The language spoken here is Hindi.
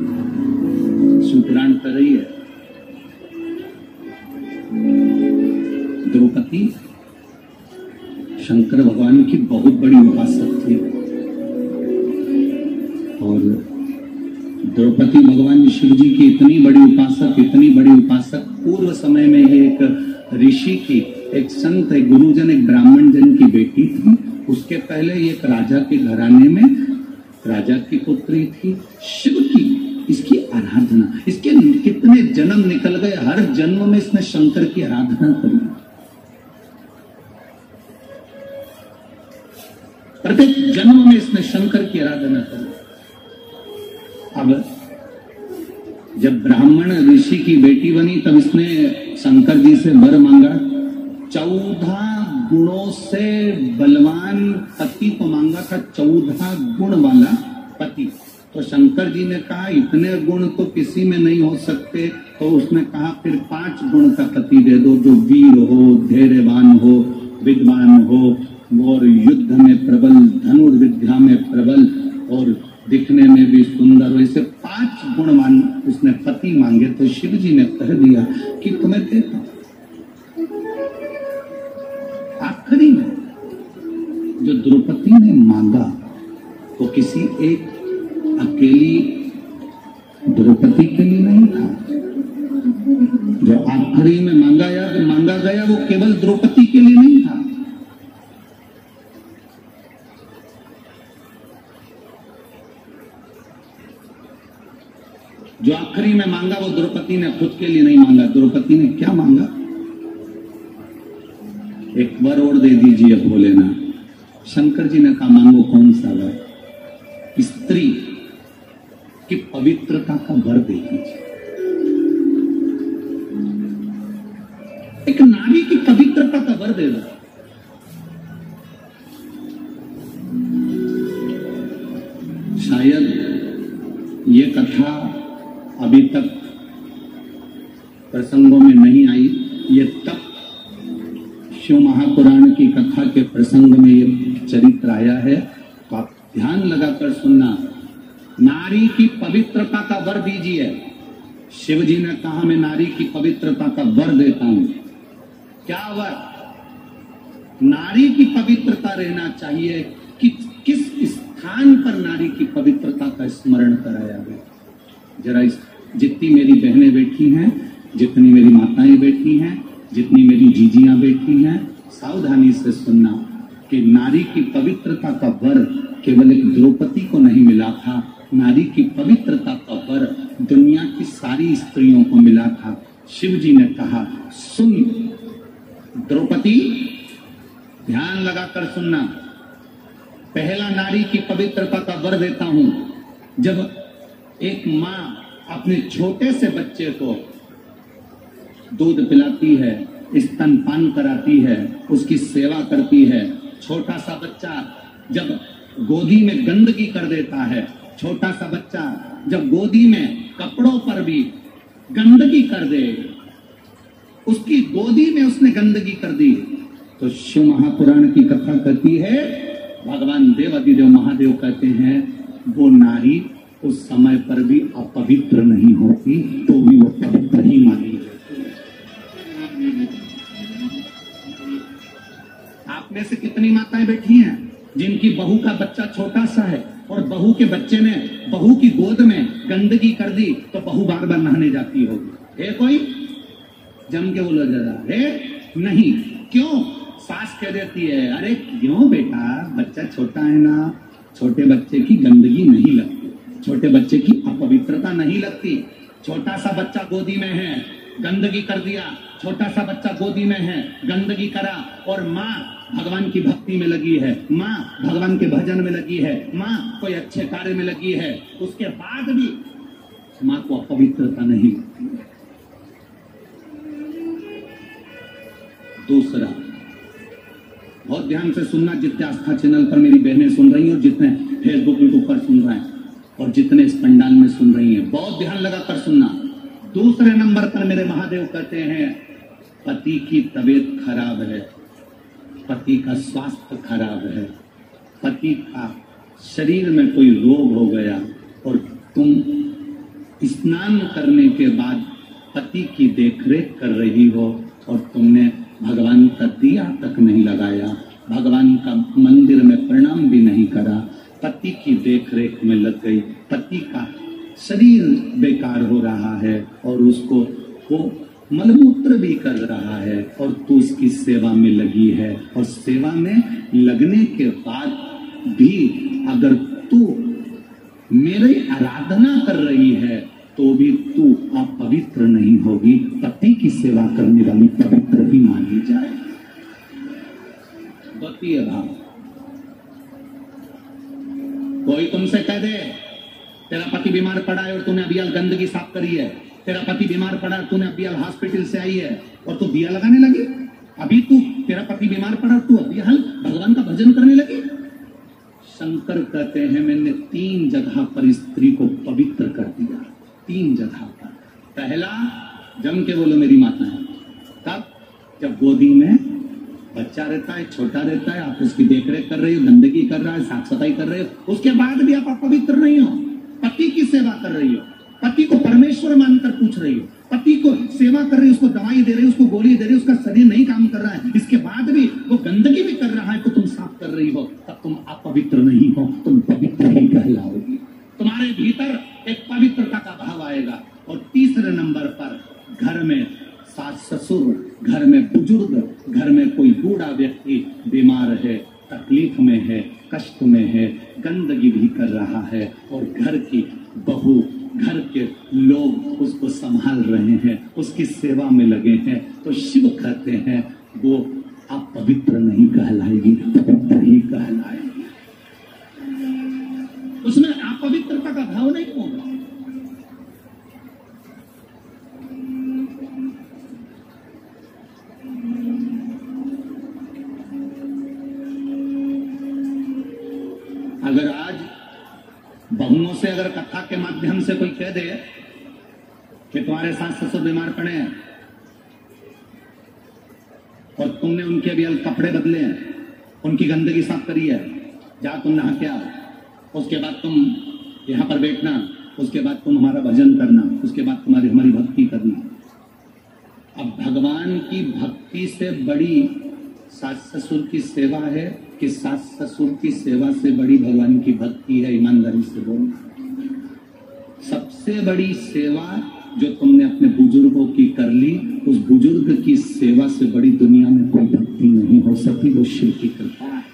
शुक्राण कर रही है। द्रौपदी शंकर भगवान की बहुत बड़ी उपासक थी और द्रौपदी भगवान शिव जी की इतनी बड़ी उपासक पूर्व समय में एक ऋषि की, एक संत, एक गुरुजन, एक ब्राह्मण जन की बेटी थी। उसके पहले एक राजा के घराने में राजा की पुत्री थी। शिव की इसकी आराधना, इसके कितने जन्म निकल गए, हर जन्म में इसने शंकर की आराधना करी। प्रत्येक जन्म में इसने शंकर की आराधना करी। अब जब ब्राह्मण ऋषि की बेटी बनी तब इसने शंकर जी से वर मांगा। 14 गुणों से बलवान पति को मांगा था, 14 गुण वाला पति। तो शंकर जी ने कहा इतने गुण तो किसी में नहीं हो सकते। तो उसने कहा फिर 5 गुण का पति दे दो, जो वीर हो, धैर्यवान हो, विद्वान हो और युद्ध में प्रबल, धनुर्विद्या में प्रबल और दिखने में भी सुंदर हो। ऐसे 5 गुण मान उसने पति मांगे। तो शिव जी ने कह दिया कि तुम्हें देता। आखिरी में जो द्रौपदी ने मांगा वो किसी एक अकेली द्रौपदी के लिए नहीं था। जो आखिरी में मांगा गया वो केवल द्रौपदी के लिए नहीं था। जो आखिरी में मांगा वो द्रौपदी ने खुद के लिए नहीं मांगा। द्रौपदी ने क्या मांगा? एक वर और दे दीजिए भोलेनाथ। शंकर जी ने कहा मांगो कौन सा वर? स्त्री की पवित्रता का वर दे दीजिए। एक नारी की पवित्रता का वर दे दो। शायद ये कथा अभी तक प्रसंगों में नहीं आई। ये तक शिव महापुराण की कथा के प्रसंग में ये चरित्र आया है। तो आप ध्यान लगाकर सुनना। नारी की पवित्रता का वर दीजिए। शिव जी ने कहा मैं नारी की पवित्रता का वर देता हूं। क्या वर? नारी की पवित्रता रहना चाहिए कि किस स्थान पर नारी की पवित्रता का स्मरण कराया गया। जरा जितनी मेरी बहनें बैठी हैं, जितनी मेरी माताएं बैठी हैं, जितनी मेरी जीजियां बैठी हैं, सावधानी से सुनना कि नारी की पवित्रता का वर केवल एक द्रौपदी को नहीं मिला था। नारी की पवित्रता का वर दुनिया की सारी स्त्रियों को मिला था। शिव जी ने कहा सुन द्रौपदी, ध्यान लगाकर सुनना। पहला नारी की पवित्रता का वर देता हूं। जब एक माँ अपने छोटे से बच्चे को दूध पिलाती है, स्तनपान कराती है, उसकी सेवा करती है, छोटा सा बच्चा जब गोदी में गंदगी कर देता है, छोटा सा बच्चा जब गोदी में कपड़ों पर भी गंदगी कर दे, उसकी गोदी में उसने गंदगी कर दी, तो शिव महापुराण की कथा कहती है, भगवान देव आदिदेव महादेव कहते हैं वो नारी उस समय पर भी अपवित्र नहीं होती, तो भी वो पवित्र ही मानी। आप में से कितनी माताएं बैठी हैं जिनकी बहू का बच्चा छोटा सा है और बहू के बच्चे ने बहू की गोद में गंदगी कर दी, तो बहू बार बार नहाने जाती होगी? है कोई? जम के बोलो जरा। है नहीं? क्यों? सास कह देती है अरे क्यों बेटा, बच्चा छोटा है ना, छोटे बच्चे की गंदगी नहीं लगती, छोटे बच्चे की अपवित्रता नहीं लगती। छोटा सा बच्चा गोदी में है, गंदगी कर दिया, छोटा सा बच्चा गोदी में है, गंदगी करा और माँ भगवान की भक्ति में लगी है, माँ भगवान के भजन में लगी है, माँ कोई अच्छे कार्य में लगी है, उसके बाद भी माँ को अपवित्रता नहीं होती है। दूसरा, बहुत ध्यान से सुनना जितने आस्था चैनल पर मेरी बहनें सुन रही हैं और जितने फेसबुक यूट्यूब पर सुन रहे हैं और जितने इस पंडाल में सुन रही हैं, बहुत ध्यान लगाकर सुनना। दूसरे नंबर पर मेरे महादेव कहते हैं पति की तबीयत खराब है, पति का स्वास्थ्य खराब है, पति का शरीर में कोई रोग हो गया और तुम स्नान करने के बाद पति की देखरेख कर रही हो और तुमने भगवान का दिया तक नहीं लगाया, भगवान का मंदिर में प्रणाम भी नहीं करा, पति की देखरेख में लग गई। पति का शरीर बेकार हो रहा है और उसको वो मलमूत्र भी कर रहा है और तू उसकी सेवा में लगी है। और सेवा में लगने के बाद भी अगर तू मेरी आराधना कर रही है तो भी तू अपवित्र नहीं होगी। पति की सेवा करने वाली पवित्र भी मानी जाए। द्वितीय भाव, कोई तुमसे कह दे तेरा पति बीमार पड़ा है और तूने अभी गंदगी साफ करी है, तेरा पति बीमार पड़ा और तूने अभी हॉस्पिटल से आई है और तू दिया लगाने लगी, अभी तू तेरा पति बीमार पड़ा और तू अभी भगवान का भजन करने लगी। शंकर कहते हैं मैंने 3 जगह पर स्त्री को पवित्र कर दिया। 3 जगह पर, पहला जम के बोलो मेरी माता है, तब जब गोदी में बच्चा रहता है, छोटा रहता है, आप उसकी देखरेख कर रहे हो, गंदगी कर रहा है, साफ सफाई कर रहे हो, उसके बाद भी आप पवित्र नहीं हो। पति की सेवा कर रही हो, पति को परमेश्वर मानकर पूछ रही हो, पति को सेवा कर रही हो, उसको दवाई दे रही हो, उसको गोली दे रही हो, उसका शरीर नहीं काम कर रहा है, इसके बाद भी वो गंदगी भी कर रहा है तो तुम साफ कर रही हो, तब तुम अपवित्र नहीं हो, तुम पवित्र ही कहलाओगी। तुम्हारे भीतर एक पवित्रता का भाव आएगा। और तीसरे नंबर पर घर में सास ससुर, घर में बुजुर्ग, घर में कोई बूढ़ा व्यक्ति बीमार है, तकलीफ में है, कष्ट में है, गंदगी भी कर रहा है और घर की बहू, घर के लोग उसको संभाल रहे हैं, उसकी सेवा में लगे हैं, तो शिव कहते हैं वो आप पवित्र नहीं कहलाएगी, पवित्र ही कहलाएगी। उसमें अपवित्रता का भाव नहीं होगा। अगर आज बहुओं से अगर कथा के माध्यम से कोई कह दे कि तुम्हारे सास ससुर बीमार पड़े हैं और तुमने उनके भी कपड़े बदले हैं, उनकी गंदगी साफ करी है, जा तुम नहा के आओ, उसके बाद तुम यहाँ पर बैठना, उसके बाद तुम हमारा भजन करना, उसके बाद तुम्हारी हमारी भक्ति करना। अब भगवान की भक्ति से बड़ी सास ससुर की सेवा है कि सास ससुर की सेवा से बड़ी भगवान की भक्ति है? ईमानदारी से बोलना। सबसे बड़ी सेवा जो तुमने अपने बुजुर्गों की कर ली, उस बुजुर्ग की सेवा से बड़ी दुनिया में कोई भक्ति नहीं हो सकती, वो शिव की कृपा है।